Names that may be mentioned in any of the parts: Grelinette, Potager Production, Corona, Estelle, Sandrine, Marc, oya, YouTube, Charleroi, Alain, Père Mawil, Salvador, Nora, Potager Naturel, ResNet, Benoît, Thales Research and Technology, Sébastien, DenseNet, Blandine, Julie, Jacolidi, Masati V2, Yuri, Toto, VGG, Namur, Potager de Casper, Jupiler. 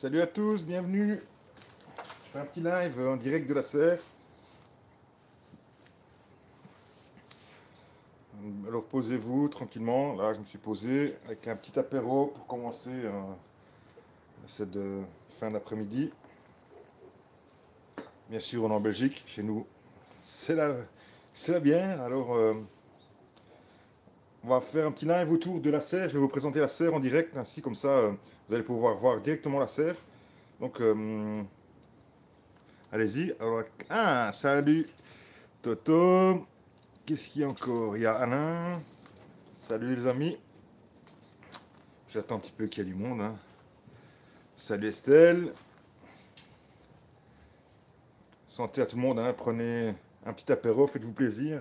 Salut à tous, bienvenue. Je fais un petit live en direct de la serre. Alors posez-vous tranquillement. Là, je me suis posé avec un petit apéro pour commencer cette fin d'après-midi. Bien sûr, on est en Belgique. Chez nous, c'est la bière. Alors, on va faire un petit live autour de la serre. Je vais vous présenter la serre en direct. Ainsi, comme ça, vous allez pouvoir voir directement la serre. Donc, allez-y. Alors, ah, salut Toto. Qu'est-ce qu'il y a encore? Il y a Alain. Salut les amis. J'attends un petit peu qu'il y ait du monde. Hein. Salut Estelle. Santé à tout le monde. Hein. Prenez un petit apéro, faites-vous plaisir.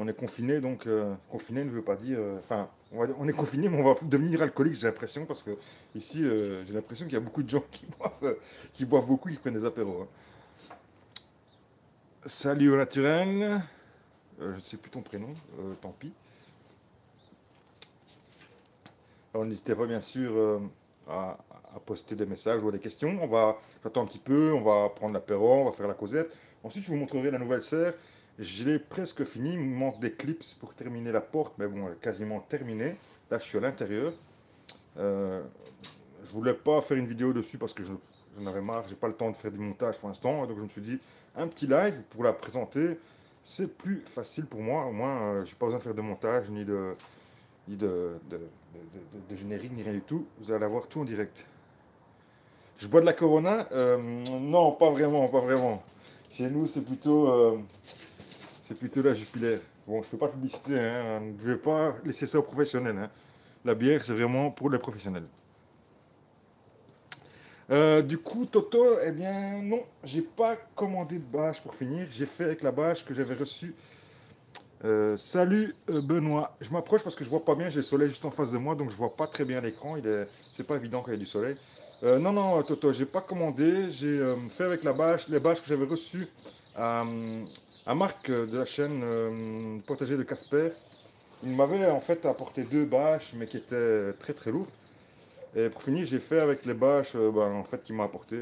On est confiné, donc confiné ne veut pas dire. Enfin, on est confiné, mais on va devenir alcoolique, j'ai l'impression, parce que ici, j'ai l'impression qu'il y a beaucoup de gens qui boivent beaucoup, qui prennent des apéros. Hein. Salut au naturel. Je ne sais plus ton prénom, tant pis. Alors n'hésitez pas bien sûr à poster des messages ou des questions. On va, j'attends un petit peu, on va prendre l'apéro, on va faire la causette. Ensuite je vous montrerai la nouvelle serre. Je l'ai presque fini, il me manque des clips pour terminer la porte, mais bon, elle est quasiment terminée. Là je suis à l'intérieur. Je voulais pas faire une vidéo dessus parce que j'en avais marre, j'ai pas le temps de faire du montage pour l'instant. Donc je me suis dit, un petit live pour la présenter. C'est plus facile pour moi, au moins je n'ai pas besoin de faire de montage, ni de générique, ni rien du tout. Vous allez avoir tout en direct. Je bois de la Corona? Non, pas vraiment, pas vraiment. Chez nous, c'est plutôt la Jupiler. Bon, je ne fais pas de publicité, hein. Je ne vais pas laisser ça aux professionnels. Hein. La bière, c'est vraiment pour les professionnels. Du coup, Toto, eh bien non, j'ai pas commandé de bâche pour finir. J'ai fait avec la bâche que j'avais reçue. Salut Benoît. Je m'approche parce que je vois pas bien. J'ai le soleil juste en face de moi, donc je vois pas très bien l'écran. C'est pas évident quand il y a du soleil. Non, non, Toto, j'ai pas commandé. J'ai fait avec la bâche, les bâches que j'avais reçues à Marc de la chaîne Potager de Casper. Il m'avait en fait apporté deux bâches, mais qui étaient très très lourdes. Et pour finir, j'ai fait avec les bâches en fait, qu'il m'a apporté.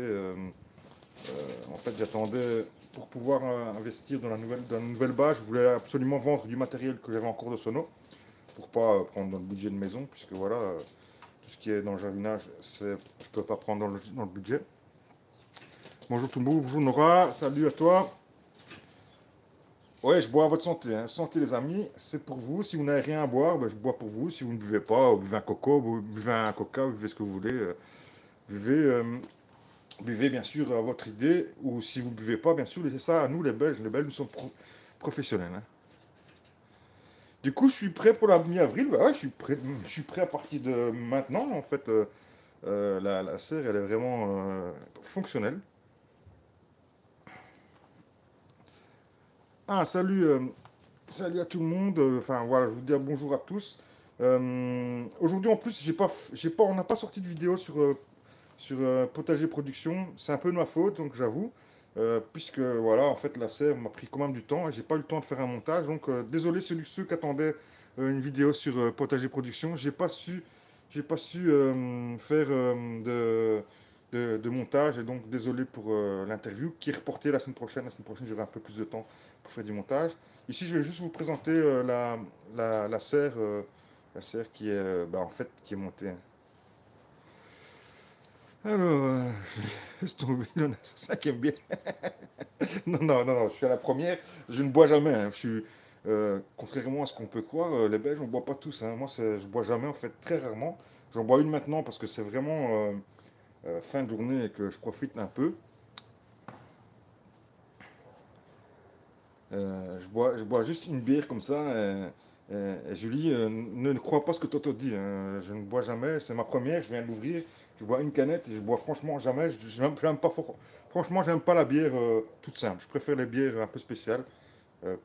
En fait, j'attendais pour pouvoir investir dans la nouvelle bâche. Je voulais absolument vendre du matériel que j'avais en cours de sono pour pas prendre dans le budget de maison, puisque voilà, tout ce qui est dans le jardinage, je ne peux pas prendre dans le budget. Bonjour tout le monde, bonjour Nora, salut à toi. Ouais, je bois à votre santé. Hein. Santé les amis, c'est pour vous. Si vous n'avez rien à boire, ben, je bois pour vous. Si vous ne buvez pas, buvez un coco, buvez un coca, buvez ce que vous voulez. Buvez bien sûr à votre idée. Ou si vous ne buvez pas, bien sûr, laissez ça à nous les Belges. Les Belges, nous sommes professionnels. Hein. Du coup, je suis prêt pour la mi-avril. Ben, ouais, je suis prêt à partir de maintenant. En fait, la serre, elle est vraiment fonctionnelle. Ah, salut, salut à tout le monde, enfin voilà, je vous dis bonjour à tous. Aujourd'hui en plus, on n'a pas sorti de vidéo sur Potager Production, c'est un peu de ma faute, donc j'avoue, puisque voilà, en fait la serre m'a pris quand même du temps et j'ai pas eu le temps de faire un montage, donc désolé ceux qui attendaient une vidéo sur Potager Production, j'ai pas su faire de montage et donc désolé pour l'interview qui est reportée la semaine prochaine. La semaine prochaine j'aurai un peu plus de temps pour faire du montage. Ici je vais juste vous présenter la serre qui est en fait qui est montée. Alors je laisse tomber la cinquième bière. non, je suis à la première, je ne bois jamais. Hein. Je suis contrairement à ce qu'on peut croire, les Belges on boit pas tous. Hein. Moi je bois jamais en fait, très rarement. J'en bois une maintenant parce que c'est vraiment fin de journée et que je profite un peu. Je bois juste une bière comme ça et Julie ne croit pas ce que Toto dit, hein. Je ne bois jamais, c'est ma première, je viens de l'ouvrir, je bois une canette et je bois franchement jamais, j'aime pas la bière toute simple, je préfère les bières un peu spéciales,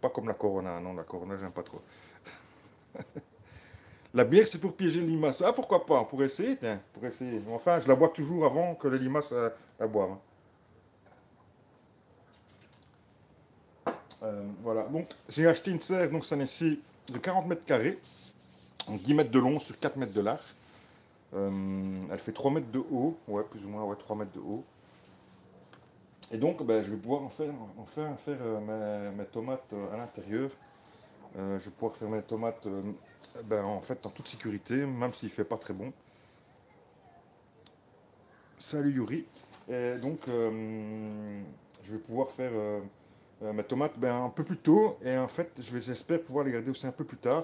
pas comme la Corona, non la Corona j'aime pas trop. La bière, c'est pour piéger les limaces. Ah, pourquoi pas? Pour essayer, tiens. Pour essayer. Enfin, je la bois toujours avant que les limaces la boivent. Voilà. Donc, j'ai acheté une serre, donc ça n'est de 40 mètres carrés, donc 10 mètres de long sur 4 mètres de large. Elle fait 3 mètres de haut, ouais, plus ou moins, ouais, 3 mètres de haut. Et donc, bah, je vais pouvoir en faire mes tomates à l'intérieur. Je vais pouvoir faire mes tomates en fait en toute sécurité, même s'il ne fait pas très bon. Salut Yuri. Et donc, je vais pouvoir faire mes tomates un peu plus tôt. Et en fait, j'espère pouvoir les garder aussi un peu plus tard.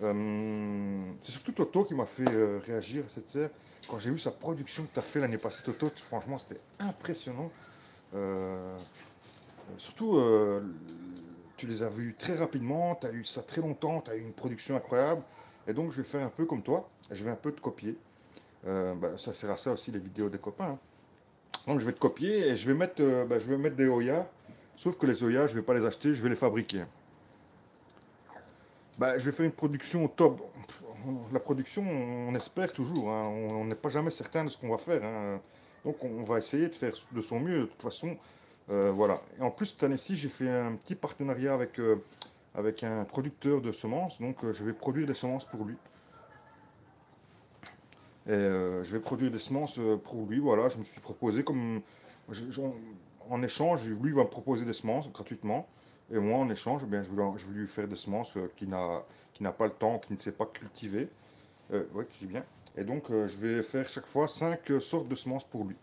C'est surtout Toto qui m'a fait réagir à cette serre. Quand j'ai vu sa production que tu as fait l'année passée, Toto, franchement, c'était impressionnant. Surtout, tu les as vus très rapidement, tu as eu ça très longtemps, tu as eu une production incroyable. Et donc, je vais faire un peu comme toi, je vais un peu te copier. Ça sert à ça aussi, les vidéos des copains. Hein. Donc, je vais te copier et je vais mettre des Hoya. Sauf que les Hoya, je ne vais pas les acheter, je vais les fabriquer. Bah, je vais faire une production au top. La production, on espère toujours. Hein. On n'est pas jamais certain de ce qu'on va faire. Hein. Donc on va essayer de faire de son mieux, de toute façon, voilà. Et en plus, cette année-ci, j'ai fait un petit partenariat avec un producteur de semences, donc je vais produire des semences pour lui. Et je vais produire des semences pour lui, voilà, je me suis proposé comme... en échange, lui il va me proposer des semences gratuitement, et moi en échange, eh bien, je vais lui faire des semences qui n'a pas le temps, qui ne sait pas cultiver. Oui, je dis bien. Et donc, je vais faire chaque fois 5 sortes de semences pour lui.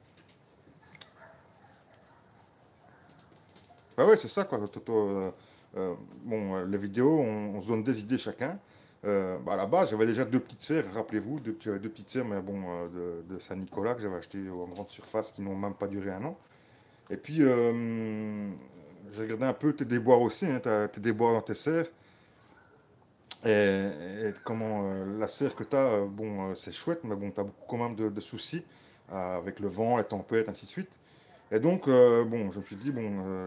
Bah ouais, c'est ça quoi, Toto. Les vidéos, on se donne des idées chacun. Là-bas, j'avais déjà 2 petites serres, rappelez-vous. J'avais 2 petites serres, mais bon, de Saint-Nicolas, que j'avais achetées en grande surface, qui n'ont même pas duré un an. Et puis, j'ai regardé un peu tes déboires aussi, hein, tes déboires dans tes serres. Et comment la serre que tu as, c'est chouette, mais bon, tu as beaucoup quand même de soucis avec le vent, les tempêtes, ainsi de suite. Et donc, je me suis dit,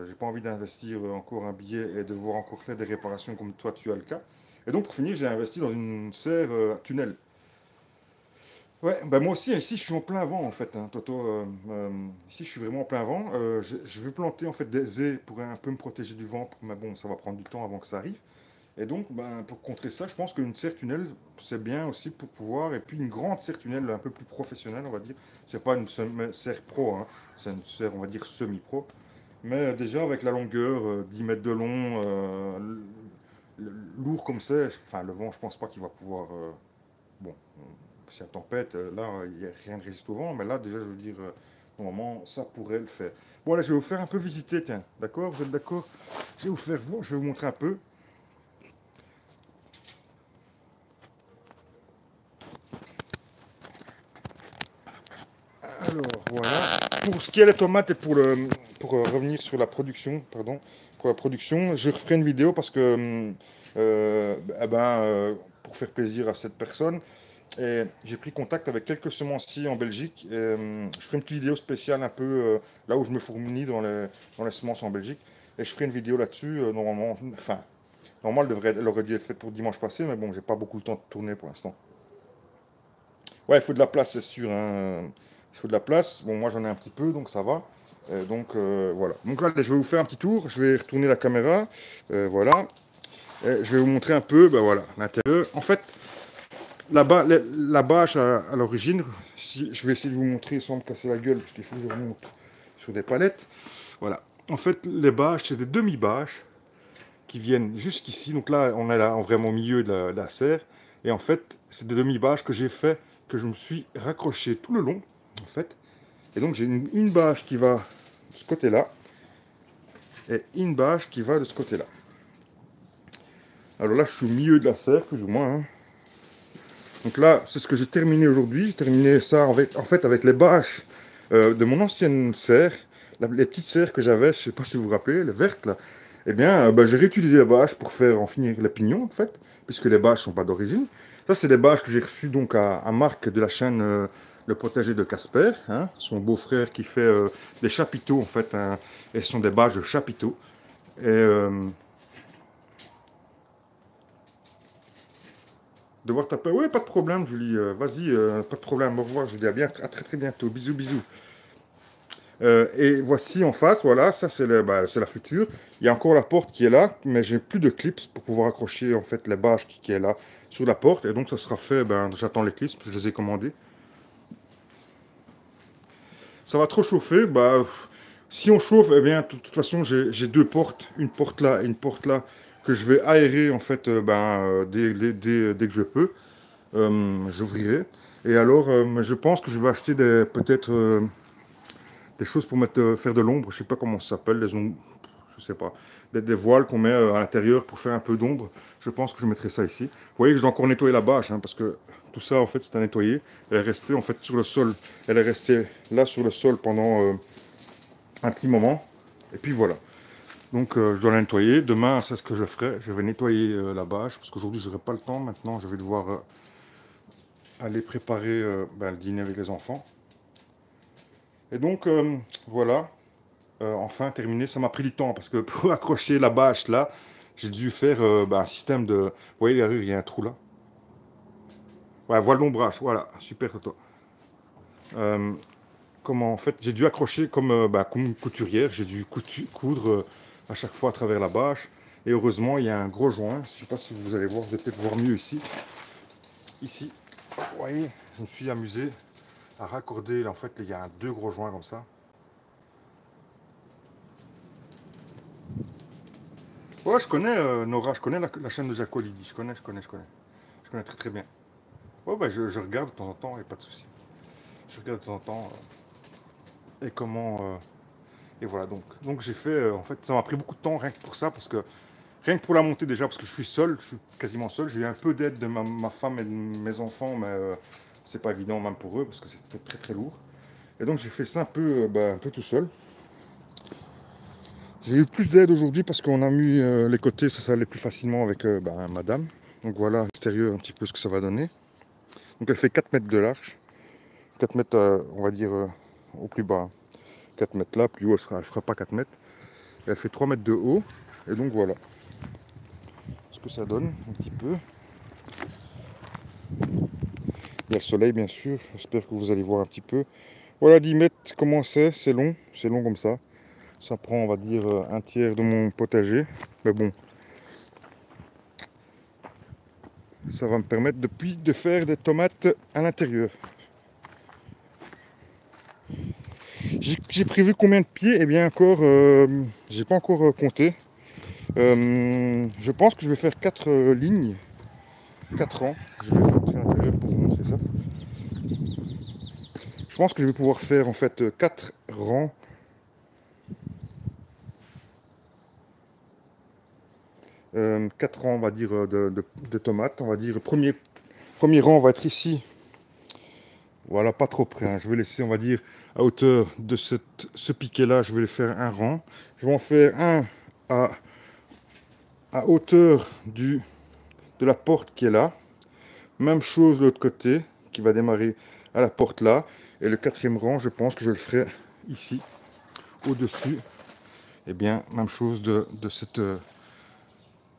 j'ai pas envie d'investir encore un billet et devoir encore faire des réparations comme toi, tu as le cas. Et donc, pour finir, j'ai investi dans une serre à tunnel. Ouais, moi aussi, ici, je suis en plein vent, en fait, hein, Toto. Ici, je suis vraiment en plein vent. Je vais planter, en fait, des haies pour un peu me protéger du vent, mais bon, ça va prendre du temps avant que ça arrive. Et donc, pour contrer ça, je pense qu'une serre tunnel, c'est bien aussi pour pouvoir... Et puis, une grande serre tunnel un peu plus professionnelle, on va dire. C'est pas une serre pro, hein. C'est une serre, on va dire, semi-pro. Mais déjà, avec la longueur, 10 mètres de long, lourd comme c'est... Enfin, le vent, je pense pas qu'il va pouvoir... si la tempête, là, il n'y a rien de résiste au vent. Mais là, déjà, je veux dire, normalement, ça pourrait le faire. Bon, là, je vais vous faire un peu visiter, tiens. D'accord? Vous êtes d'accord? Je vais vous faire voir, je vais vous montrer un peu. Alors voilà, pour ce qui est des tomates et pour revenir sur la production, pardon, pour la production, je referai une vidéo parce que, pour faire plaisir à cette personne, j'ai pris contact avec quelques semenciers en Belgique, et, je ferai une petite vidéo spéciale un peu, là où je me fournis dans les semences en Belgique, et je ferai une vidéo là-dessus, normalement elle aurait dû être faite pour dimanche passé, mais bon, j'ai pas beaucoup de temps de tourner pour l'instant. Ouais, il faut de la place, c'est sûr, hein. Il faut de la place. Bon, moi, j'en ai un petit peu, donc ça va. Voilà. Donc là, je vais vous faire un petit tour. Je vais retourner la caméra. Voilà. Et je vais vous montrer un peu, voilà, l'intérieur. En fait, là-bas, la bâche à l'origine, je vais essayer de vous montrer sans me casser la gueule, parce qu'il faut que je remonte sur des palettes. Voilà. En fait, les bâches, c'est des demi-bâches qui viennent jusqu'ici. Donc là, on est là, vraiment au milieu de la serre. Et en fait, c'est des demi-bâches que j'ai fait, que je me suis raccroché tout le long. En fait, et donc j'ai une bâche qui va de ce côté là et une bâche qui va de ce côté là. Alors là, je suis au milieu de la serre, plus ou moins, hein. Donc là, c'est ce que j'ai terminé aujourd'hui. J'ai terminé ça avec les bâches de mon ancienne serre, les petites serres que j'avais, je sais pas si vous vous rappelez, les vertes là. Et j'ai réutilisé les bâches pour faire en finir les pignons, en fait, puisque les bâches sont pas d'origine. Là, c'est des bâches que j'ai reçues donc à Marc de la chaîne le Potager de Casper, hein, son beau-frère qui fait des chapiteaux, en fait, hein, et ce sont des bâches de chapiteaux. Et, devoir taper, oui, pas de problème, Julie, vas-y, pas de problème, au revoir, Julie, à très très bientôt, bisous, bisous. Et voici en face, voilà, ça c'est la future. Il y a encore la porte qui est là, mais j'ai plus de clips pour pouvoir accrocher, en fait, les bâches qui est là sur la porte, et donc ça sera fait, j'attends les clips, je les ai commandés. ça va trop chauffer, bah si on chauffe, eh bien de toute façon j'ai deux portes, une porte là et une porte là, que je vais aérer en fait dès que je peux. J'ouvrirai. Et alors je pense que je vais acheter peut-être des choses pour mettre, faire de l'ombre, je sais pas comment ça s'appelle, des ombres, je sais pas, des voiles qu'on met à l'intérieur pour faire un peu d'ombre. Je pense que je mettrai ça ici. Vous voyez que je dois encore nettoyer la bâche, hein, parce que tout ça en fait c'est à nettoyer. Elle est restée en fait sur le sol, elle est restée là sur le sol pendant un petit moment, et puis voilà. Donc je dois la nettoyer, demain c'est ce que je ferai, je vais nettoyer la bâche, parce qu'aujourd'hui je n'aurai pas le temps, maintenant je vais devoir aller préparer le dîner avec les enfants. Et donc voilà, enfin terminé, ça m'a pris du temps, parce que pour accrocher la bâche là, j'ai dû faire un système de... Vous voyez derrière, il y a un trou là. Ouais, voile d'ombrage, voilà, super Toto. Comment en fait, j'ai dû accrocher comme une couturière, j'ai dû coudre... à chaque fois à travers la bâche, et heureusement il y a un gros joint, je ne sais pas si vous allez voir, vous allez peut-être voir mieux ici, vous voyez, je me suis amusé à raccorder, en fait il y a deux gros joints comme ça, ouais je connais Nora, je connais la chaîne de Jacolidi, je connais très très bien, ouais bah je regarde de temps en temps, et pas de souci, je regarde de temps en temps, et comment... Et voilà, donc j'ai fait, en fait, ça m'a pris beaucoup de temps rien que pour ça, parce que, rien que pour la montée déjà, parce que je suis seul, je suis quasiment seul, j'ai eu un peu d'aide de ma femme et de mes enfants, mais c'est pas évident même pour eux, parce que c'était très très lourd. Et donc j'ai fait ça un peu tout seul. J'ai eu plus d'aide aujourd'hui, parce qu'on a mis les côtés, ça allait plus facilement avec madame. Donc voilà, l'extérieur, un petit peu ce que ça va donner. Donc elle fait 4 mètres de large, 4 mètres, on va dire, au plus bas. 4 mètres là, plus haut elle ne fera pas 4 mètres. Et elle fait 3 mètres de haut. Et donc voilà ce que ça donne un petit peu. Il y a le soleil bien sûr, j'espère que vous allez voir un petit peu. Voilà 10 mètres, comment c'est long comme ça. Ça prend on va dire un tiers de mon potager. Mais bon, ça va me permettre depuis de faire des tomates à l'intérieur. J'ai prévu combien de pieds? Eh bien encore, j'ai pas encore compté. Je pense que je vais faire 4 lignes, 4 rangs. Je vais rentrer à l'intérieur pour vous montrer ça. Je pense que je vais pouvoir faire en fait 4 rangs. On va dire, de tomates. On va dire, premier rang va être ici. Voilà, pas trop près, hein. Je vais laisser, on va dire, à hauteur de ce piquet-là, je vais les faire un rang. Je vais en faire un à hauteur de la porte qui est là. Même chose de l'autre côté, qui va démarrer à la porte là. Et le 4e rang, je pense que je le ferai ici, au-dessus. Eh bien, même chose de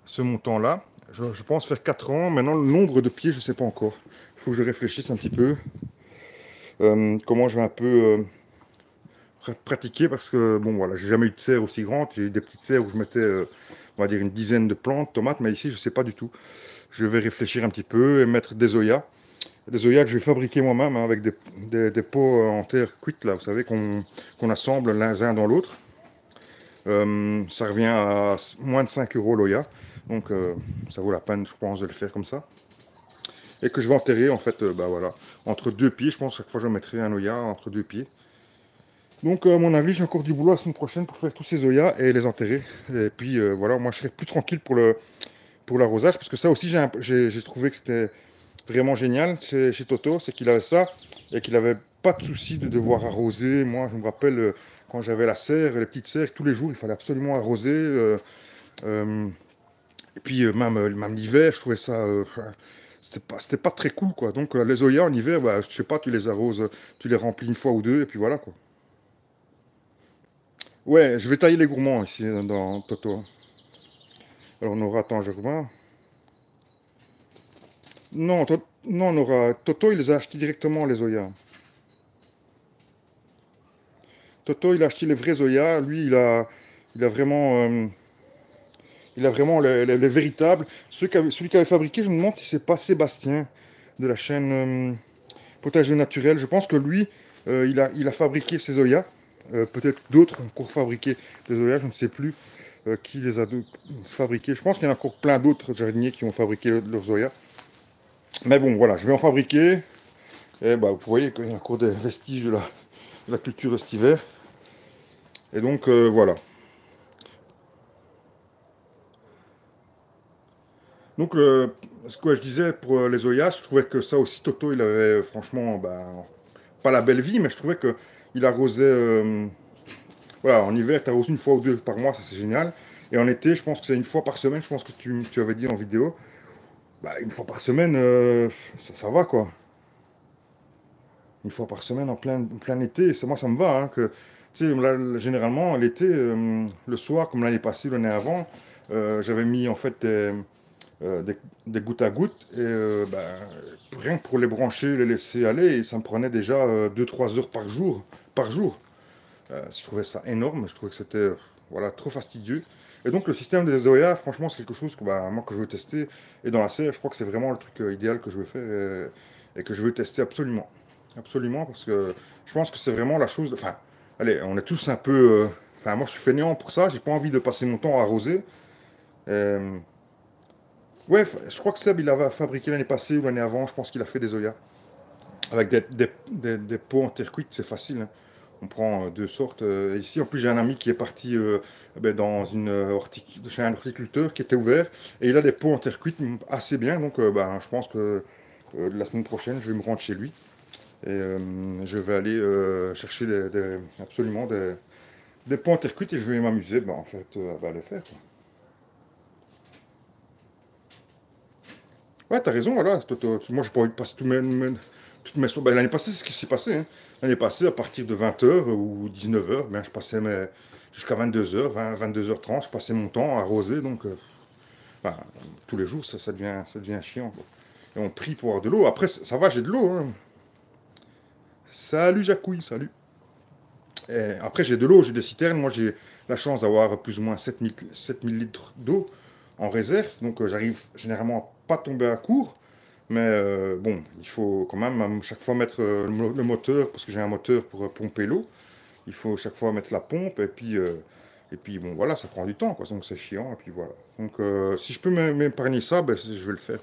ce montant-là. Je pense faire 4 rangs. Maintenant, le nombre de pieds, je ne sais pas encore. Il faut que je réfléchisse un petit peu. Comment je vais un peu pratiquer, parce que bon voilà, j'ai jamais eu de serre aussi grande, j'ai eu des petites serres où je mettais on va dire une dizaine de plantes, tomates, mais ici je sais pas du tout. Je vais réfléchir un petit peu et mettre des oyas que je vais fabriquer moi-même, hein, avec des pots en terre cuite là, vous savez, qu'on assemble l'un dans l'autre. Ça revient à moins de 5 € l'oya, donc ça vaut la peine je pense de le faire comme ça. Et que je vais enterrer en fait, voilà, entre deux pieds, je pense que chaque fois je mettrai un oya entre deux pieds. Donc à mon avis, j'ai encore du boulot la semaine prochaine pour faire tous ces oyas et les enterrer. Et puis voilà, moi je serai plus tranquille pour l'arrosage, parce que ça aussi j'ai trouvé que c'était vraiment génial chez Toto, c'est qu'il avait ça et qu'il n'avait pas de souci de devoir arroser. Moi je me rappelle quand j'avais la serre, les petites serres, tous les jours il fallait absolument arroser. Et puis même l'hiver, je trouvais ça... C'était pas très cool quoi, donc les oyas en hiver, bah, je sais pas, tu les arroses, tu les remplis une fois ou deux et puis voilà quoi. Ouais, je vais tailler les gourmands ici dans Toto. Alors Nora, Tangervin. Non, non Nora, Toto il les a achetés directement les oyas. Toto il a acheté les vrais oyas, lui il a vraiment... Il a vraiment les véritables. Celui qui avait fabriqué, je me demande si c'est pas Sébastien de la chaîne Potager Naturel. Je pense que lui, Il a fabriqué ses Zoya. Peut-être d'autres ont encore fabriqué des Zoya, je ne sais plus qui les a fabriqués. Je pense qu'il y en a encore plein d'autres jardiniers qui ont fabriqué leurs Zoya. Mais bon, voilà, je vais en fabriquer. Et bah, vous voyez qu'il y a encore des vestiges de la culture de cet hiver. Et donc, voilà. Donc, ce que je disais pour les Zoya, je trouvais que ça aussi, Toto, il avait franchement, ben, pas la belle vie, mais je trouvais qu'il arrosait, voilà, en hiver, tu arroses une fois ou deux par mois, ça c'est génial. Et en été, je pense que c'est une fois par semaine, je pense que tu avais dit en vidéo, bah, une fois par semaine, ça va, quoi. Une fois par semaine, en plein été, moi ça me va, hein, que, tu sais, là, généralement, l'été, le soir, comme l'année passée, l'année avant, j'avais mis, en fait, des gouttes à gouttes, et ben, rien que pour les brancher, les laisser aller, et ça me prenait déjà 2-3 heures par jour. Je trouvais ça énorme, je trouvais que c'était voilà, trop fastidieux. Et donc le système des Zoya, franchement, c'est quelque chose que ben, moi que je veux tester, et dans la serre, je crois que c'est vraiment le truc idéal que je veux faire, et que je veux tester absolument. Absolument, parce que je pense que c'est vraiment la chose... Enfin, allez, on est tous un peu... Enfin, moi je suis fainéant pour ça, j'ai pas envie de passer mon temps à arroser. Ouais, je crois que Seb, il avait fabriqué l'année passée ou l'année avant, je pense qu'il a fait des Zoya. Avec des pots en terre cuite, c'est facile. Hein. On prend deux sortes. Ici, en plus, j'ai un ami qui est parti dans chez un horticulteur qui était ouvert. Et il a des pots en terre cuite assez bien. Donc, je pense que la semaine prochaine, je vais me rendre chez lui. Et je vais aller chercher absolument des pots en terre cuite et je vais m'amuser. Ben, en fait, à les faire, quoi. Ouais, t'as raison, voilà, moi j'ai pas envie de passer toutes mes soirées. Ben, l'année passée, c'est ce qui s'est passé. Hein. L'année passée, à partir de 20h ou 19h, ben, je passais jusqu'à 22h, 22h30, je passais mon temps à arroser. Donc, ben, tous les jours, ça devient chiant. Quoi. Et on prie pour avoir de l'eau. Après, ça va, j'ai de l'eau. Hein. Salut, Jacouille, salut. Et après, j'ai de l'eau, j'ai des citernes. Moi, j'ai la chance d'avoir plus ou moins 7000 litres d'eau en réserve. Donc, j'arrive généralement à pas tomber à court, mais bon, il faut quand même à chaque fois mettre le moteur, parce que j'ai un moteur pour pomper l'eau, il faut chaque fois mettre la pompe, et puis bon voilà, ça prend du temps, quoi, donc c'est chiant, et puis voilà. Donc si je peux m'épargner ça, ben, je vais le faire.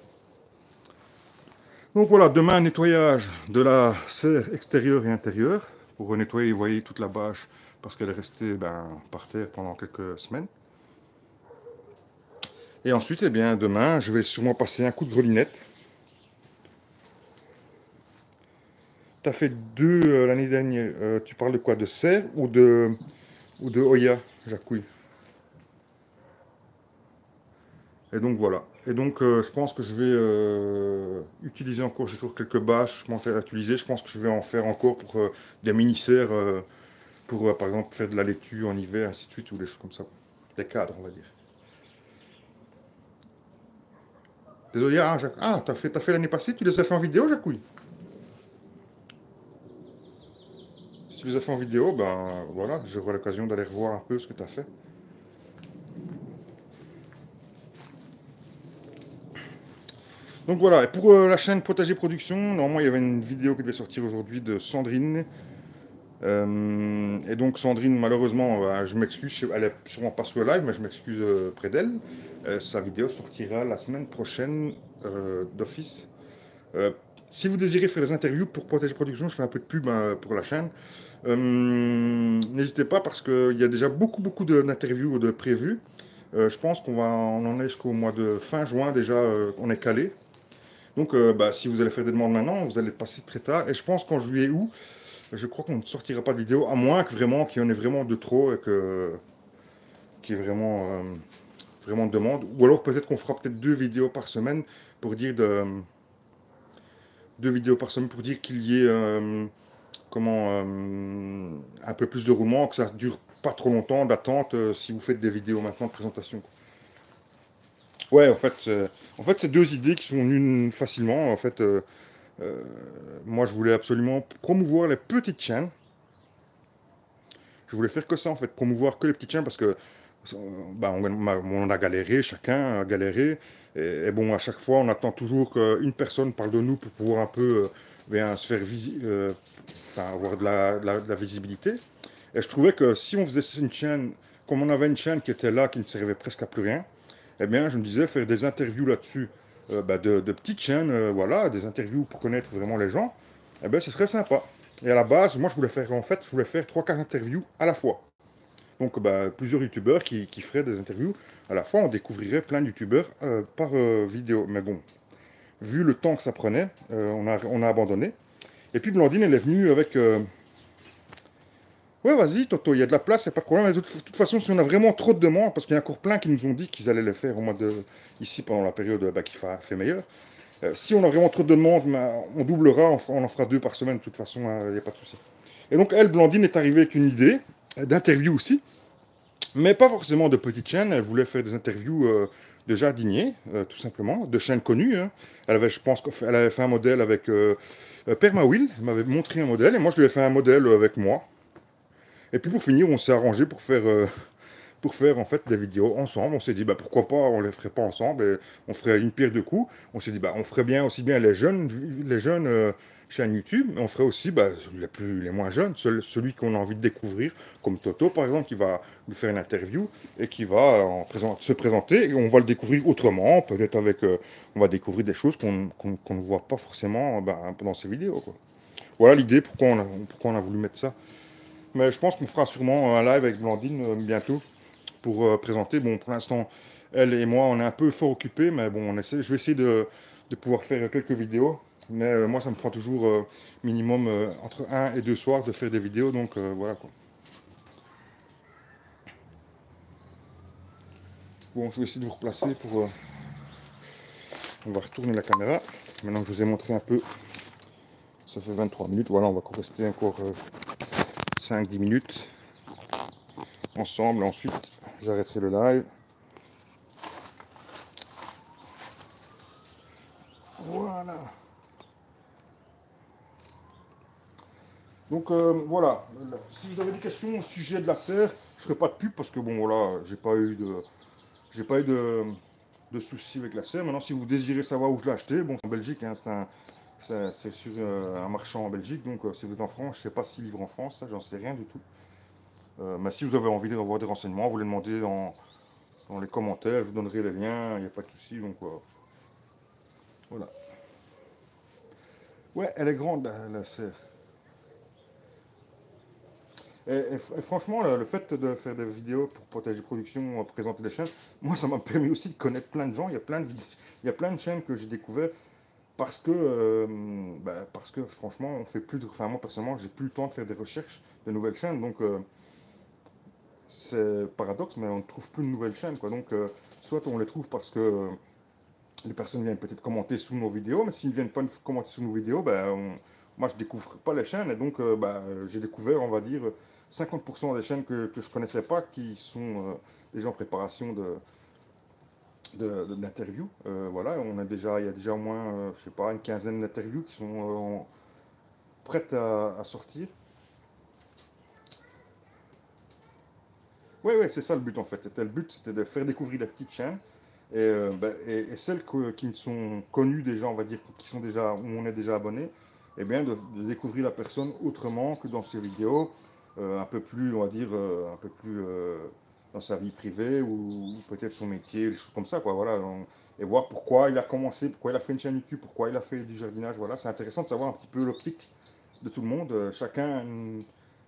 Donc voilà, demain, nettoyage de la serre extérieure et intérieure, pour nettoyer, vous voyez, toute la bâche, parce qu'elle est restée ben, par terre pendant quelques semaines. Et ensuite, eh bien, demain, je vais sûrement passer un coup de grelinette. Tu as fait deux l'année dernière. Tu parles de quoi? De serre ou de Oya, Jacouille? Et donc, voilà. Et donc, je pense que je vais utiliser encore, j'ai toujours quelques bâches, je m'en fais utiliser. Je pense que je vais en faire encore pour des mini-serres, pour, par exemple, faire de la laitue en hiver, ainsi de suite, ou des choses comme ça. Des cadres, on va dire. Désolé, hein, Jacques. Ah, t'as fait l'année passée, tu les as fait en vidéo, Jacouille? Si tu les as fait en vidéo, ben voilà, j'aurai l'occasion d'aller revoir un peu ce que tu as fait. Donc voilà, et pour la chaîne Potager Production, normalement il y avait une vidéo qui devait sortir aujourd'hui de Sandrine. Et donc Sandrine, malheureusement, je m'excuse, elle n'est sûrement pas sur le live, mais je m'excuse près d'elle. Sa vidéo sortira la semaine prochaine d'office. Si vous désirez faire des interviews pour Potager Production, je fais un peu de pub pour la chaîne. N'hésitez pas parce qu'il y a déjà beaucoup d'interviews de prévues. Je pense qu'on en est jusqu'au mois de fin juin déjà, on est calé. Donc bah, si vous allez faire des demandes maintenant, vous allez passer très tard. Et je pense qu'en juillet août, je crois qu'on ne sortira pas de vidéo, à moins que vraiment qu'il y en ait vraiment de trop et qu'il y ait vraiment, vraiment de demande. Ou alors peut-être qu'on fera peut-être deux vidéos par semaine pour dire qu'il y ait un peu plus de roulement, que ça ne dure pas trop longtemps d'attente si vous faites des vidéos maintenant de présentation. Ouais, en fait c'est deux idées qui sont venues facilement. En fait, moi je voulais absolument promouvoir les petites chaînes, je voulais faire que ça en fait, promouvoir que les petites chaînes parce que bah, on a galéré, chacun a galéré et bon à chaque fois on attend toujours qu'une personne parle de nous pour pouvoir un peu bien, se faire avoir de la visibilité. Et je trouvais que si on faisait une chaîne, comme on avait une chaîne qui était là, qui ne servait presque à plus rien, eh bien, je me disais faire des interviews là-dessus, de petites chaînes, voilà, des interviews pour connaître vraiment les gens, eh bien, ce serait sympa. Et à la base, moi, je voulais faire, en fait, je voulais faire 3-4 interviews à la fois. Donc, plusieurs youtubeurs qui feraient des interviews à la fois, on découvrirait plein de youtubeurs par vidéo. Mais bon, vu le temps que ça prenait, on a abandonné. Et puis, Blandine, elle est venue avec... ouais, vas-y, Toto, il y a de la place, il n'y a pas de problème. Mais de toute façon, si on a vraiment trop de demandes, parce qu'il y a encore plein qui nous ont dit qu'ils allaient les faire au mois de... Ici, pendant la période qui fait meilleur. Si on a vraiment trop de demandes, on doublera, on en fera 2 par semaine, de toute façon, il n'y a pas de souci. Et donc, elle, Blandine, est arrivée avec une idée d'interview aussi, mais pas forcément de petites chaînes. Elle voulait faire des interviews de jardiniers, tout simplement, de chaînes connues. Hein. Elle avait, je pense qu'elle avait fait un modèle avec Père Mawil. Elle m'avait montré un modèle, et moi, je lui ai fait un modèle avec moi. Et puis, pour finir, on s'est arrangé pour faire en fait des vidéos ensemble. On s'est dit, bah, pourquoi pas, on les ferait pas ensemble, et on ferait une pierre deux coups. On s'est dit, bah, on ferait bien aussi bien les jeunes chaînes YouTube, mais on ferait aussi bah, les moins jeunes, celui qu'on a envie de découvrir, comme Toto par exemple, qui va lui faire une interview et qui va se présenter, et on va le découvrir autrement, peut-être avec, on va découvrir des choses qu'on ne voit pas forcément bah, dans ces vidéos, quoi. Voilà l'idée, pourquoi on a voulu mettre ça. Mais je pense qu'on fera sûrement un live avec Blandine bientôt, pour présenter. Bon, pour l'instant, elle et moi, on est un peu fort occupés, mais bon, je vais essayer de pouvoir faire quelques vidéos. Mais moi, ça me prend toujours minimum entre 1 et 2 soirs de faire des vidéos, donc voilà, quoi. Bon, je vais essayer de vous replacer pour... On va retourner la caméra. Maintenant que je vous ai montré un peu, ça fait 23 minutes. Voilà, on va rester encore 5-10 minutes ensemble. Ensuite, j'arrêterai le live. Voilà. Donc voilà. Si vous avez des questions au sujet de la serre, je ferai pas de pub parce que bon voilà, j'ai pas eu de soucis avec la serre. Maintenant, si vous désirez savoir où je l'ai acheté, bon, c'est en Belgique, hein, c'est sur un marchand en Belgique. Donc si vous êtes en France, je sais pas s'il livre en France, ça j'en sais rien du tout. Mais si vous avez envie d'avoir des renseignements, vous les demandez dans les commentaires, je vous donnerai les liens, il n'y a pas de souci. Donc voilà. Ouais, elle est grande la serre. Et franchement, le fait de faire des vidéos pour Potager Production, présenter les chaînes, moi ça m'a permis aussi de connaître plein de gens. Il y a plein de chaînes que j'ai découvert parce que franchement, on fait plus de. Enfin, moi personnellement, j'ai plus le temps de faire des recherches de nouvelles chaînes. Donc c'est paradoxe, mais on ne trouve plus de nouvelles chaînes, quoi. Donc, soit on les trouve parce que les personnes viennent peut-être commenter sous nos vidéos, mais s'ils ne viennent pas commenter sous nos vidéos, ben, moi, je ne découvre pas les chaînes. Et donc, j'ai découvert, on va dire, 50% des chaînes que je ne connaissais pas, qui sont déjà en préparation de l'interview. Voilà, il y a déjà au moins, je sais pas, une quinzaine d'interviews qui sont prêtes à sortir. Oui, ouais, c'est ça le but en fait. C'était le but, c'était de faire découvrir la petite chaîne et celles qui sont connues déjà, on va dire, qui sont déjà, où on est déjà abonné, et bien de découvrir la personne autrement que dans ses vidéos, un peu plus, on va dire, un peu plus dans sa vie privée ou peut-être son métier, des choses comme ça, quoi. Voilà, et voir pourquoi il a commencé, pourquoi il a fait une chaîne YouTube, pourquoi il a fait du jardinage. Voilà, c'est intéressant de savoir un petit peu l'optique de tout le monde. Chacun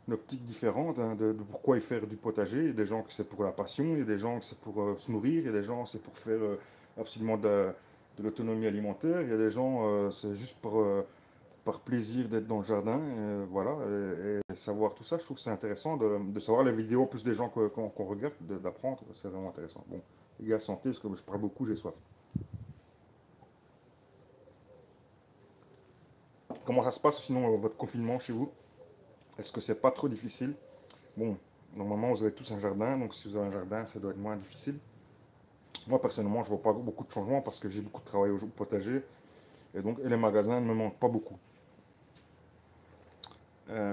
une optique différente, hein, de pourquoi ils font du potager. Il y a des gens que c'est pour la passion, il y a des gens que c'est pour se nourrir, il y a des gens c'est pour faire absolument de l'autonomie alimentaire, il y a des gens c'est juste par plaisir d'être dans le jardin, voilà, et savoir tout ça. Je trouve que c'est intéressant de savoir les vidéos en plus des gens qu'on regarde, d'apprendre, c'est vraiment intéressant. Bon, les gars, santé, parce que je parle beaucoup, j'ai soif. Comment ça se passe sinon votre confinement chez vous ? Est-ce que c'est pas trop difficile? Bon, normalement, vous avez tous un jardin, donc si vous avez un jardin, ça doit être moins difficile. Moi, personnellement, je vois pas beaucoup de changements parce que j'ai beaucoup de travail au potager. Et donc, les magasins ne me manquent pas beaucoup.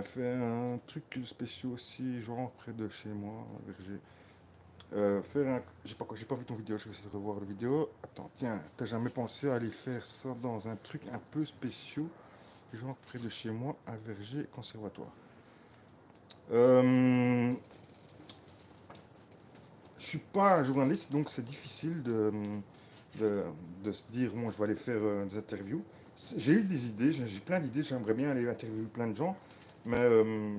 Faire un truc spécial aussi, genre près de chez moi, verger. J'ai pas vu ton vidéo, je vais essayer de revoir la vidéo. Attends, tiens, t'as jamais pensé à aller faire ça dans un truc un peu spécial? genre près de chez moi, à Verger Conservatoire. Je suis pas journaliste, donc c'est difficile de se dire, bon, je vais aller faire des interviews. J'ai eu des idées, j'ai plein d'idées, j'aimerais bien aller interviewer plein de gens, mais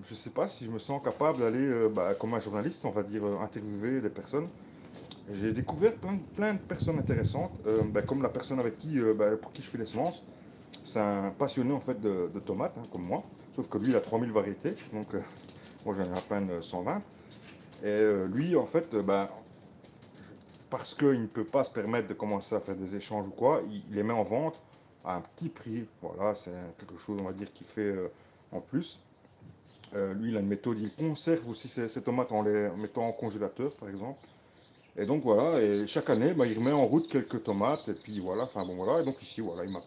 je sais pas si je me sens capable d'aller, comme un journaliste, on va dire, interviewer des personnes. J'ai découvert plein de personnes intéressantes, comme la personne avec qui, pour qui je fais les semences. C'est un passionné en fait de tomates, hein, comme moi, sauf que lui il a 3000 variétés, donc moi j'en ai à peine 120. Et lui en fait, parce qu'il ne peut pas se permettre de commencer à faire des échanges ou quoi, il les met en vente à un petit prix, voilà, c'est quelque chose on va dire qu'il fait en plus. Lui il a une méthode, il conserve aussi ses tomates en les mettant en congélateur par exemple. Et donc voilà, et chaque année, il remet en route quelques tomates, et puis voilà, et donc ici, voilà, il m'a...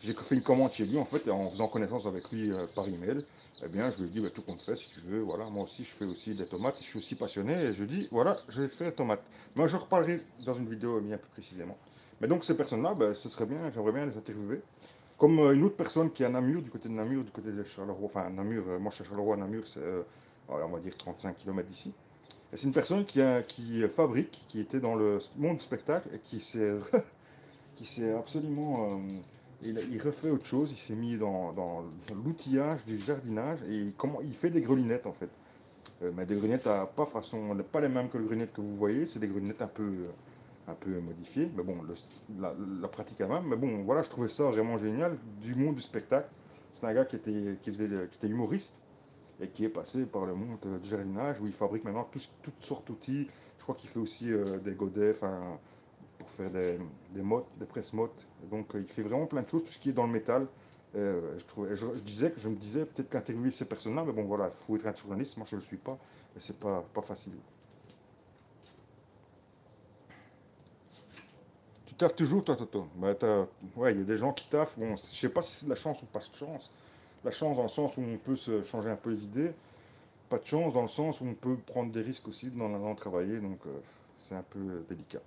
j'ai fait une commande chez lui, en fait, et en faisant connaissance avec lui par email, eh bien, je lui ai dit, tout compte fait, si tu veux, voilà, moi aussi, je fais aussi des tomates, je suis aussi passionné, et je dis, voilà, je fais des tomates. Moi, je reparlerai dans une vidéo bien plus précisément. Mais donc, ces personnes-là, ce serait bien, j'aimerais bien les interviewer. Comme une autre personne qui est à Namur, du côté de Namur, du côté de Charleroi, moi, je suis à Charleroi, Namur, c'est, on va dire 35 km d'ici. C'est une personne qui fabrique, qui était dans le monde du spectacle et qui s'est absolument... il refait autre chose, il s'est mis dans l'outillage du jardinage et il fait des grelinettes en fait. Mais des grelinettes pas les mêmes que les grelinettes que vous voyez, c'est des grelinettes un peu modifiées. Mais bon, la pratique elle-même. Mais bon, voilà, je trouvais ça vraiment génial du monde du spectacle. C'est un gars qui était humoriste. Et qui est passé par le monde du jardinage où il fabrique maintenant toutes sortes d'outils. Je crois qu'il fait aussi des godets pour faire des mottes, des presse-mottes. Donc il fait vraiment plein de choses, tout ce qui est dans le métal. Je me disais peut-être qu'interviewer ces personnes-là, mais bon voilà, il faut être un journaliste, moi je ne le suis pas, et c'est pas facile. Tu taffes toujours toi, Toto? Ouais, il y a des gens qui taffent, bon, je ne sais pas si c'est de la chance ou pas de chance. La chance dans le sens où on peut se changer un peu les idées, pas de chance dans le sens où on peut prendre des risques aussi dans l'allant travailler, donc c'est un peu délicat.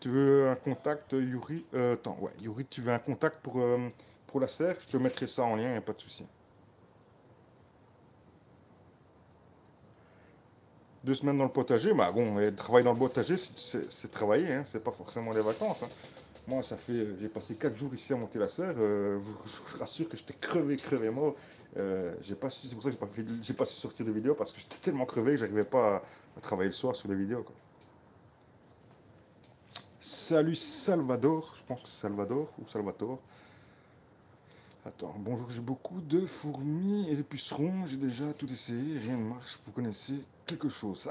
Tu veux un contact, Yuri? Attends, ouais, Yuri, tu veux un contact pour la serre? Je te mettrai ça en lien, il n'y a pas de souci. 2 semaines dans le potager, travailler dans le potager, c'est travailler, hein, c'est pas forcément les vacances. Hein. Moi, j'ai passé 4 jours ici à monter la serre, je vous rassure que j'étais crevé mort. C'est pour ça que j'ai pas su sortir de vidéo, parce que j'étais tellement crevé que j'arrivais pas à travailler le soir sur les vidéos. Quoi. Salut Salvador, je pense que c'est Salvador ou Salvatore. Attends, bonjour, j'ai beaucoup de fourmis et de pucerons, j'ai déjà tout essayé, rien ne marche, vous connaissez quelque chose.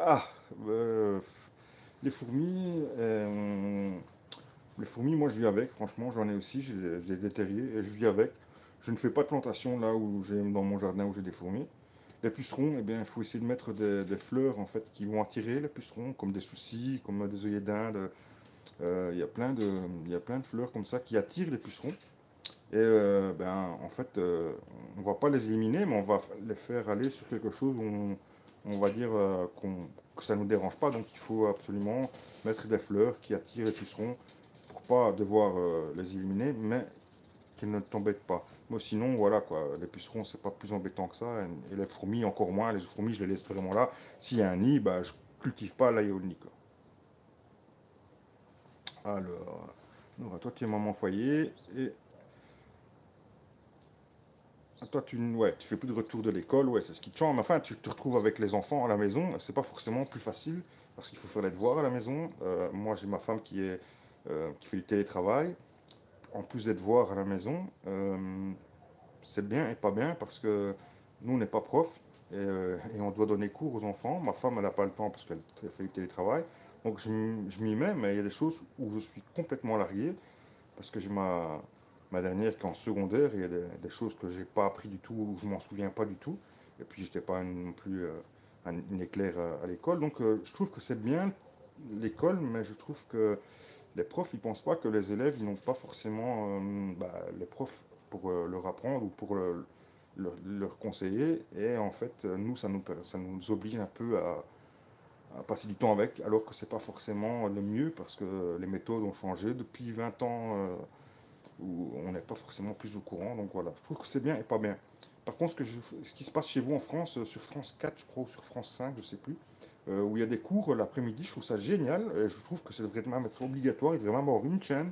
Les fourmis, moi je vis avec, franchement, j'en ai aussi, j'ai déterré et je vis avec. Je ne fais pas de plantation là où j'ai dans mon jardin où j'ai des fourmis. Les pucerons, eh bien, il faut essayer de mettre des fleurs en fait qui vont attirer les pucerons, comme des soucis, comme des œillets d'Inde. Il y a plein de fleurs comme ça qui attirent les pucerons. Et en fait, on va pas les éliminer, mais on va les faire aller sur quelque chose où on va dire que ça ne nous dérange pas. Donc il faut absolument mettre des fleurs qui attirent les pucerons pour pas devoir les éliminer, mais qu'ils ne t'embêtent pas. Moi sinon, voilà quoi, les pucerons, c'est pas plus embêtant que ça, et les fourmis encore moins. Les fourmis, je les laisse vraiment là. S'il y a un nid, je cultive pas l'aïoli. Alors, Nora, toi tu es maman foyer et... Toi, tu fais plus de retour de l'école, ouais, c'est ce qui te change. Mais enfin, tu te retrouves avec les enfants à la maison, c'est pas forcément plus facile parce qu'il faut faire les devoirs à la maison. Moi, j'ai ma femme qui fait du télétravail, en plus des devoirs à la maison. C'est bien et pas bien parce que nous, on n'est pas prof et on doit donner cours aux enfants. Ma femme, elle n'a pas le temps parce qu'elle fait du télétravail. Donc, je m'y mets, mais il y a des choses où je suis complètement largué parce que j'ai ma dernière qui est en secondaire, il y a des choses que j'ai pas appris du tout, ou je m'en souviens pas du tout. Et puis j'étais pas non plus une éclair à l'école. Donc je trouve que c'est bien l'école, mais je trouve que les profs, ils pensent pas que les élèves, ils n'ont pas forcément les profs pour leur apprendre ou pour leur conseiller. Et en fait, nous, ça nous oblige un peu à passer du temps avec, alors que c'est pas forcément le mieux parce que les méthodes ont changé depuis 20 ans où on n'est pas forcément plus au courant. Donc voilà, je trouve que c'est bien et pas bien. Par contre, ce qui se passe chez vous en France, sur France 4, je crois, ou sur France 5, je sais plus, où il y a des cours l'après-midi, je trouve ça génial. Et je trouve que ça devrait même être obligatoire. Il devrait même avoir une chaîne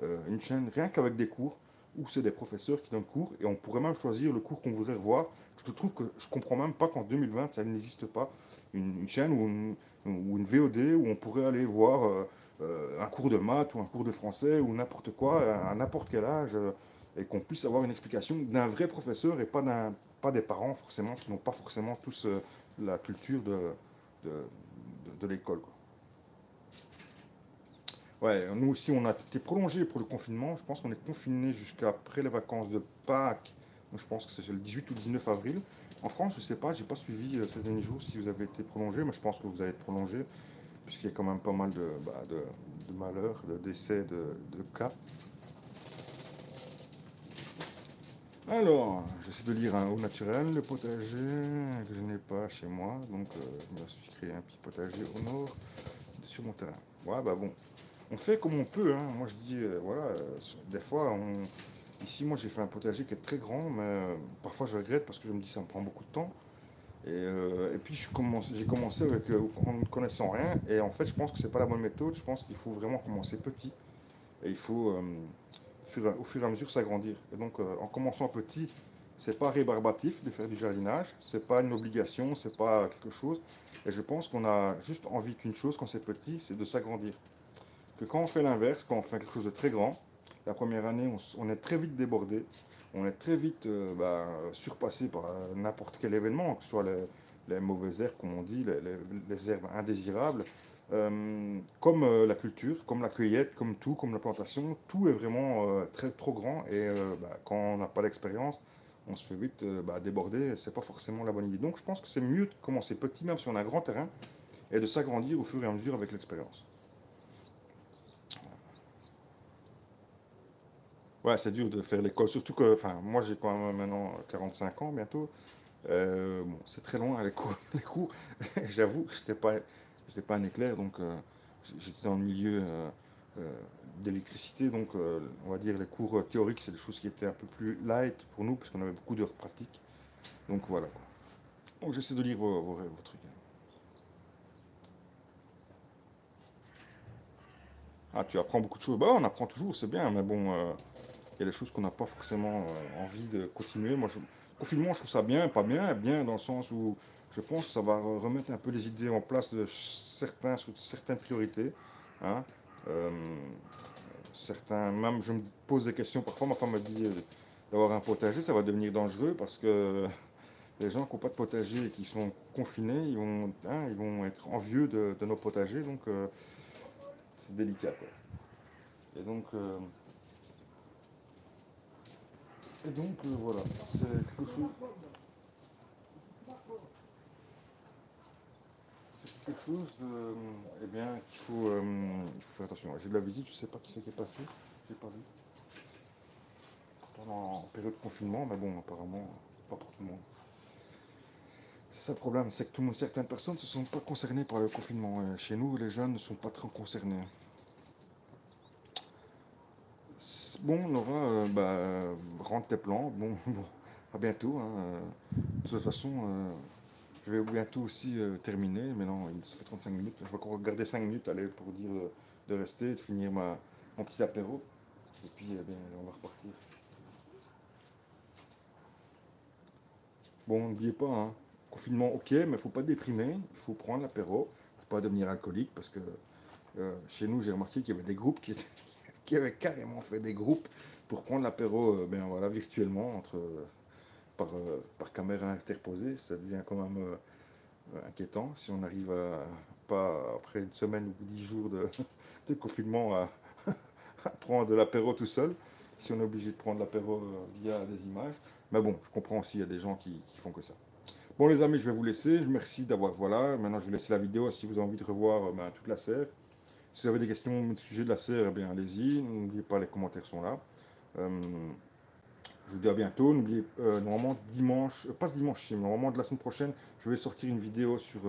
rien qu'avec des cours, où c'est des professeurs qui donnent cours, et on pourrait même choisir le cours qu'on voudrait revoir. Je trouve que je comprends même pas qu'en 2020, ça n'existe pas, une chaîne ou une VOD où on pourrait aller voir un cours de maths ou un cours de français ou n'importe quoi, à n'importe quel âge, et qu'on puisse avoir une explication d'un vrai professeur et pas des parents forcément qui n'ont pas forcément tous la culture de l'école. Ouais, nous aussi on a été prolongé pour le confinement, je pense qu'on est confiné jusqu'après les vacances de Pâques, donc je pense que c'est le 18 ou 19 avril. En France, je sais pas, j'ai pas suivi ces derniers jours si vous avez été prolongé, mais je pense que vous allez être prolongé, puisqu'il y a quand même pas mal de malheurs, de décès, de cas. Alors, j'essaie de lire un haut naturel, le potager que je n'ai pas chez moi, donc je me suis créé un petit potager au nord sur mon terrain. Ouais, bah bon. On fait comme on peut, hein. Moi je dis, voilà, des fois, ici moi j'ai fait un potager qui est très grand, mais parfois je regrette parce que je me dis ça me prend beaucoup de temps, et puis j'ai commencé avec, en ne connaissant rien, et en fait je pense que c'est pas la bonne méthode, je pense qu'il faut vraiment commencer petit, et il faut au fur et à mesure s'agrandir, et donc en commençant petit, c'est pas rébarbatif de faire du jardinage, c'est pas une obligation, c'est pas quelque chose, et je pense qu'on a juste envie qu'une chose quand c'est petit, c'est de s'agrandir. Que quand on fait l'inverse, quand on fait quelque chose de très grand, la première année, on est très vite débordé, on est très vite surpassé par n'importe quel événement, que ce soit les mauvaises herbes, comme on dit, les herbes indésirables, comme la culture, comme la cueillette, comme tout, comme la plantation, tout est vraiment trop grand, et quand on n'a pas d'expérience, on se fait vite déborder, c'est pas forcément la bonne idée. Donc je pense que c'est mieux de commencer petit, même si on a un grand terrain, et de s'agrandir au fur et à mesure avec l'expérience. Ouais, c'est dur de faire l'école, surtout que, enfin, moi j'ai quand même maintenant 45 ans bientôt, bon, c'est très loin les cours. J'avoue, j'étais pas un éclair, donc j'étais dans le milieu d'électricité, donc on va dire les cours théoriques, c'est des choses qui étaient un peu plus light pour nous, parce qu'on avait beaucoup d'heures pratiques, donc voilà, quoi. Donc j'essaie de lire vos trucs. Ah, tu apprends beaucoup de choses, bah on apprend toujours, c'est bien, mais bon... Il y a des choses qu'on n'a pas forcément envie de continuer. Moi, confinement, je trouve ça bien, pas bien. Bien dans le sens où je pense que ça va remettre un peu les idées en place de certaines priorités. Hein. Certains, même je me pose des questions. Parfois, ma femme me dit d'avoir un potager, ça va devenir dangereux parce que les gens qui n'ont pas de potager et qui sont confinés, ils vont être envieux de nos potagers. Donc, c'est délicat, quoi. Et donc... voilà, c'est quelque chose. C'est quelque chose de. Eh bien, il faut faire attention. J'ai de la visite, je ne sais pas qui c'est qui est passé, je n'ai pas vu. Pendant la période de confinement, mais bon, apparemment, pas pour tout le monde. C'est ça le problème, c'est que certaines personnes ne se sont pas concernées par le confinement. Et chez nous, les jeunes ne sont pas trop concernés. Bon, Nora, rentre tes plans, bon, à bientôt, hein. De toute façon, je vais bientôt aussi terminer, mais non, il se fait 35 minutes, je vais encore garder 5 minutes, allez, pour dire de rester, de finir mon petit apéro, et puis, eh bien, on va repartir. Bon, n'oubliez pas, hein, confinement, ok, mais il ne faut pas déprimer, il faut prendre l'apéro, il ne faut pas devenir alcoolique, parce que chez nous, j'ai remarqué qu'il y avait des groupes qui étaient... qui avait carrément fait des groupes pour prendre l'apéro voilà, virtuellement, par caméra interposée. Ça devient quand même inquiétant. Si on n'arrive pas, après une semaine ou 10 jours de confinement, à prendre l'apéro tout seul, si on est obligé de prendre l'apéro via des images. Mais bon, je comprends aussi, il y a des gens qui font que ça. Bon les amis, je vais vous laisser. Je vous remercie d'avoir... Voilà, maintenant je vais laisser la vidéo. Si vous avez envie de revoir toute la série, si vous avez des questions au sujet de la serre, eh bien allez-y, n'oubliez pas, les commentaires sont là. Je vous dis à bientôt, n'oubliez normalement dimanche, pas ce dimanche, mais normalement de la semaine prochaine, je vais sortir une vidéo sur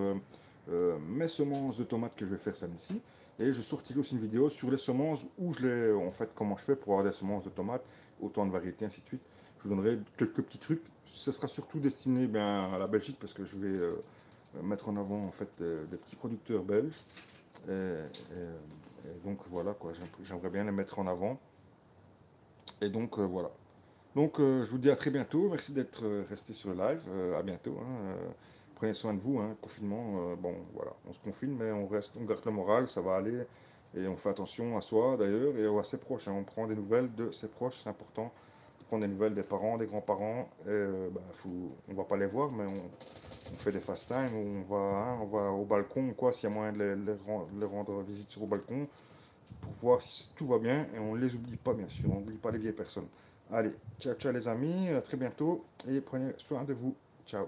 mes semences de tomates que je vais faire celle-ci, et je sortirai aussi une vidéo sur les semences où je les, en fait, comment je fais pour avoir des semences de tomates, autant de variétés, ainsi de suite. Je vous donnerai quelques petits trucs. Ce sera surtout destiné à la Belgique parce que je vais mettre en avant en fait des petits producteurs belges. Et donc voilà quoi, j'aimerais bien les mettre en avant. Et donc voilà. Donc je vous dis à très bientôt. Merci d'être resté sur le live. À bientôt. Hein. Prenez soin de vous. Hein. Confinement. Bon voilà, on se confine mais on reste, on garde le moral, ça va aller. Et on fait attention à soi d'ailleurs et à ses proches. Hein. On prend des nouvelles de ses proches, c'est important. Prendre des nouvelles des parents, des grands-parents, on va pas les voir, mais on fait des fast time, on va au balcon, quoi, s'il y a moyen de les rendre visite sur le balcon, pour voir si tout va bien, et on les oublie pas, bien sûr, on n'oublie pas les vieilles personnes. Allez, ciao, ciao les amis, à très bientôt, et prenez soin de vous, ciao.